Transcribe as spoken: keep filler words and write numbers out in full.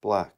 black.